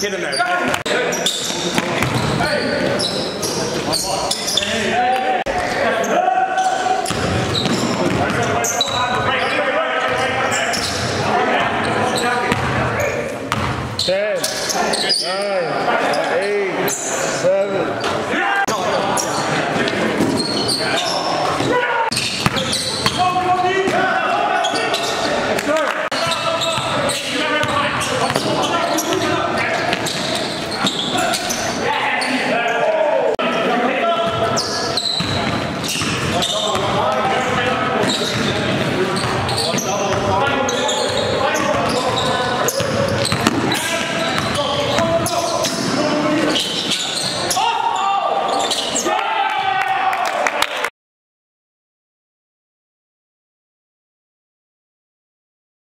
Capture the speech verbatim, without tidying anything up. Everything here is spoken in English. Get in there. Hey! ten, nine, eight, seven.